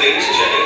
Ladies and gentlemen.